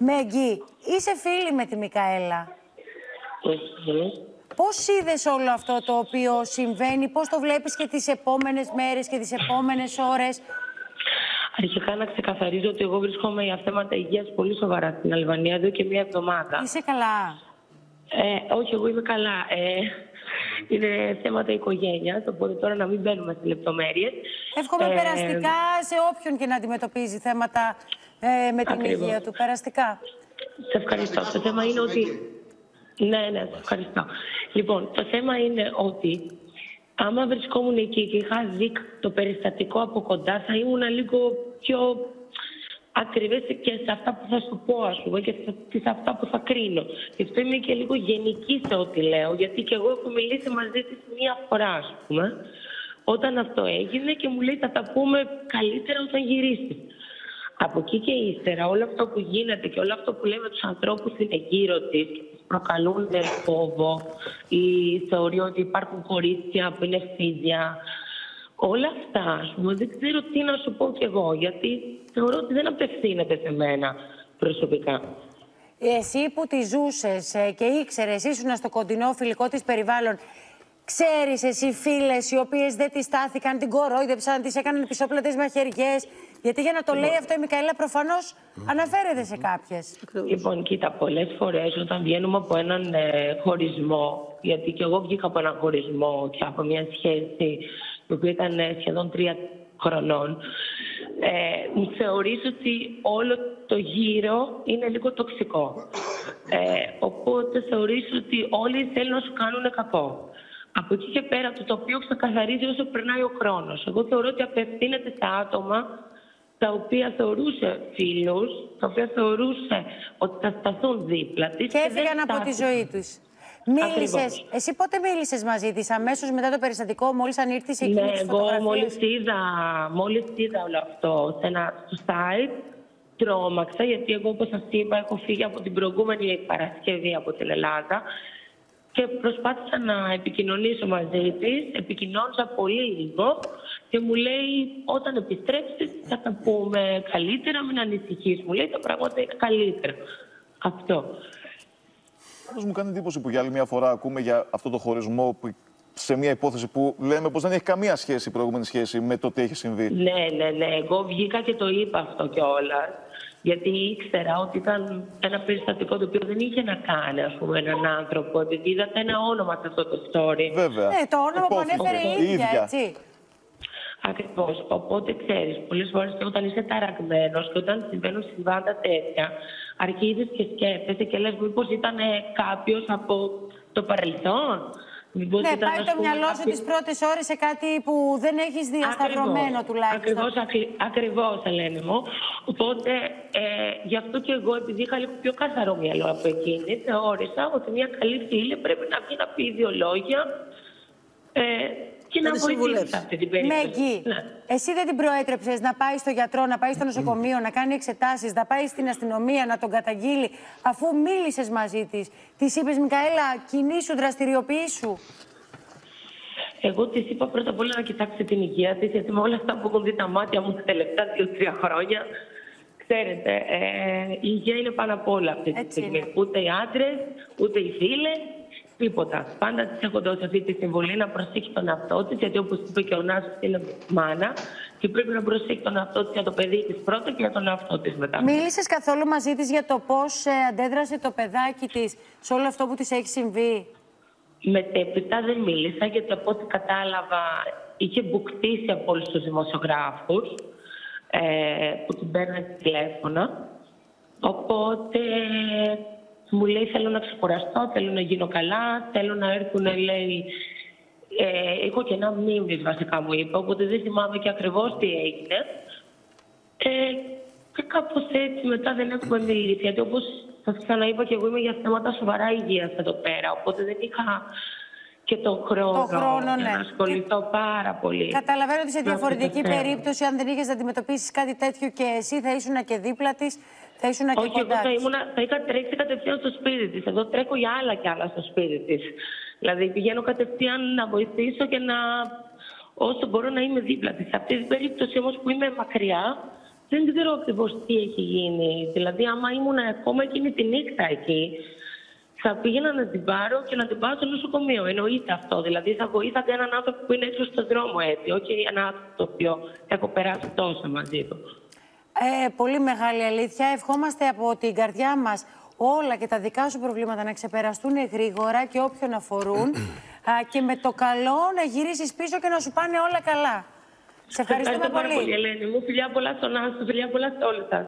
Μέγκι, είσαι φίλη με τη Μικαέλα. Πώς είδες όλο αυτό το οποίο συμβαίνει, πώς το βλέπεις και τις επόμενες μέρες και τις επόμενες ώρες? Αρχικά να ξεκαθαρίζω ότι εγώ βρίσκομαι για θέματα υγείας πολύ σοβαρά στην Αλβανία εδώ και μία εβδομάδα. Είσαι καλά? Όχι, εγώ είμαι καλά. Είναι θέματα οικογένειας, οπότε τώρα να μην μπαίνουμε στις λεπτομέρειες. Εύχομαι περαστικά σε όποιον και να αντιμετωπίζει θέματα με την υγεία του. Περαστικά. Σε ευχαριστώ. Το θέμα είναι ότι... Ναι, σε ευχαριστώ. Λοιπόν, το θέμα είναι ότι άμα βρισκόμουν εκεί και είχα δει το περιστατικό από κοντά, θα ήμουν λίγο πιο ακριβές και σε αυτά που θα σου πω, ας πούμε, και σε αυτά που θα κρίνω. Γι' αυτό είμαι και λίγο γενική σε ό,τι λέω, γιατί και εγώ έχω μιλήσει μαζί της μία φορά, ας πούμε, όταν αυτό έγινε και μου λέει θα τα πούμε καλύτερα όταν γυρίσεις. Από εκεί και ύστερα, όλο αυτό που γίνεται και όλο αυτό που λέμε τους ανθρώπους είναι γύρω της, προκαλούν φόβο ή θεωρεί ότι υπάρχουν κορίτσια που είναι φίδια. Όλα αυτά, ας πούμε, δεν ξέρω τι να σου πω κι εγώ, γιατί θεωρώ ότι δεν απευθύνεται σε μένα προσωπικά. Εσύ που τη ζούσες και ήξερες, ήσουν στο κοντινό φιλικό της περιβάλλον, ξέρεις εσύ φίλες οι οποίες δεν τη στάθηκαν, την κορόιδεψαν, της έκαναν πισόπλατες μαχαιριές? Γιατί για να το λέει αυτό η Μικαέλα προφανώς αναφέρεται σε κάποιες. Λοιπόν, κοίτα, πολλές φορές όταν βγαίνουμε από έναν χωρισμό, γιατί και εγώ βγήκα από έναν χωρισμό και από μια σχέση που ήταν σχεδόν 3 χρονών, μου θεωρείς ότι όλο το γύρο είναι λίγο τοξικό. Οπότε θεωρείς ότι όλοι θέλουν να σου κάνουν κακό. Από εκεί και πέρα, το οποίο ξεκαθαρίζει όσο περνάει ο χρόνος. Εγώ θεωρώ ότι απευθύνεται στα άτομα τα οποία θεωρούσε φίλους, τα οποία θεωρούσε ότι θα σταθούν δίπλα της. Και έφυγαν από τη ζωή τους. Μίλησες, εσύ πότε μίλησες μαζί της, αμέσως μετά το περιστατικό, μόλις ανήρθες εκείνη της φωτογραφίας? Ναι, εγώ μόλις είδα όλο αυτό σε ένα site, τρόμαξα, γιατί εγώ, όπως σας είπα, έχω φύγει από την προηγούμενη Παρασκευή από την Ελλάδα. Και προσπάθησα να επικοινωνήσω μαζί της, επικοινώνησα πολύ λίγο και μου λέει όταν επιστρέψεις θα τα πούμε καλύτερα, μην ανησυχείς. Μου λέει τα πράγματα είναι καλύτερα. Αυτό. Όμως μου κάνει εντύπωση που για άλλη μια φορά ακούμε για αυτό το χωρισμό που σε μια υπόθεση που λέμε πως δεν έχει καμία σχέση, προηγούμενη σχέση με το τι έχει συμβεί. Ναι. Εγώ βγήκα και το είπα αυτό κιόλας. Γιατί ήξερα ότι ήταν ένα περιστατικό το οποίο δεν είχε να κάνει, ας πούμε, έναν άνθρωπο. Επειδή είδατε ένα όνομα σε αυτό το story. Βέβαια. Ναι, το όνομα που ανέφερε η ίδια, έτσι. Ακριβώς. Οπότε ξέρεις, πολλές φορές και όταν είσαι ταραγμένος και όταν συμβαίνουν συμβάντα τέτοια, αρχίζεις και σκέφτεσαι και λες μήπως ήταν κάποιος από το παρελθόν. Μήπως ναι, ήταν, πάει το μυαλό σου τις πρώτες ώρες σε κάτι που δεν έχεις διασταυρωμένο τουλάχιστον. Ακριβώς, Ελένη μου. Οπότε, γι' αυτό και εγώ, επειδή είχα λίγο πιο καθαρό μυαλό από εκείνη, θεώρησα ότι μια καλή φίλη πρέπει να βγει να πει 2 λόγια και να βοηθήσει αυτή την περίπτωση. Μέγκι, εσύ δεν την προέτρεψες να πάει στο γιατρό, να πάει στο νοσοκομείο, να κάνει εξετάσεις, να πάει στην αστυνομία, να τον καταγγείλει, αφού μίλησες μαζί της? Της είπες, Μικαέλα, κινήσου, δραστηριοποιήσου? Εγώ της είπα πρώτα απ' όλα να κοιτάξει την υγεία της, γιατί με όλα αυτά που έχουν δει τα μάτια μου τα τελευταία 2-3 χρόνια, ξέρετε, η υγεία είναι πάνω απ' όλα αυτή τη στιγμή. Είναι. Ούτε οι άντρες, ούτε οι φίλες. Τίποτα. Πάντα της έχω δώσει αυτή τη συμβουλή να προσέχει τον εαυτό της, γιατί όπως είπε και ο Νάσος είναι μάνα και πρέπει να προσέχει τον εαυτό της για το παιδί της πρώτα και για τον εαυτό της μετά. Μίλησες καθόλου μαζί της για το πώς αντέδρασε το παιδάκι της σε όλο αυτό που της έχει συμβεί? Μετέπειτα δεν μίλησα, γιατί από ό,τι κατάλαβα είχε μπουκτήσει από όλους τους δημοσιογράφους που την παίρνανε τηλέφωνα. Οπότε... μου λέει θέλω να ξεκουραστώ, θέλω να γίνω καλά, θέλω να έρθουν, λέει... έχω και ένα μνήμης βασικά μου είπε, οπότε δεν θυμάμαι και ακριβώς τι έγινε. Και κάπως έτσι μετά δεν έχουμε μιλήσει, γιατί όπως σας ξαναείπα και εγώ είμαι για θέματα σοβαρά υγείας εδώ πέρα, οπότε δεν είχα και τον χρόνο, ναι, να ασχοληθώ και... πάρα πολύ. Καταλαβαίνω ότι σε διαφορετική περίπτωση, αν δεν είχες να αντιμετωπίσεις κάτι τέτοιο και εσύ θα ήσουν και δίπλα της. Θα ήσουν και κοντά της. Όχι, εγώ θα είχα τρέξει κατευθείαν στο σπίτι της. Εδώ τρέχω για άλλα κι άλλα στο σπίτι της. Δηλαδή πηγαίνω κατευθείαν να βοηθήσω και να... όσο μπορώ να είμαι δίπλα της. Σε αυτή την περίπτωση όμως που είμαι μακριά, δεν ξέρω ακριβώς τι έχει γίνει. Δηλαδή, άμα ήμουν ακόμα εκείνη τη νύχτα εκεί, θα πήγαινα να την πάρω και να την πάω στο νοσοκομείο. Εννοείται αυτό. Δηλαδή, θα βοήθατε έναν άνθρωπο που είναι έξω στον δρόμο έτσι. Όχι έναν άνθρωπο το οποίο έχω περάσει τόσα μαζί του. Πολύ μεγάλη αλήθεια. Ευχόμαστε από την καρδιά μας όλα και τα δικά σου προβλήματα να ξεπεραστούν γρήγορα και όποιον αφορούν. Και με το καλό να γυρίσεις πίσω και να σου πάνε όλα καλά. Σε ευχαριστούμε πολύ. Ελένη μου, φιλιά πολλά στον Νάσο, φιλιά πολλά σε όλους σας.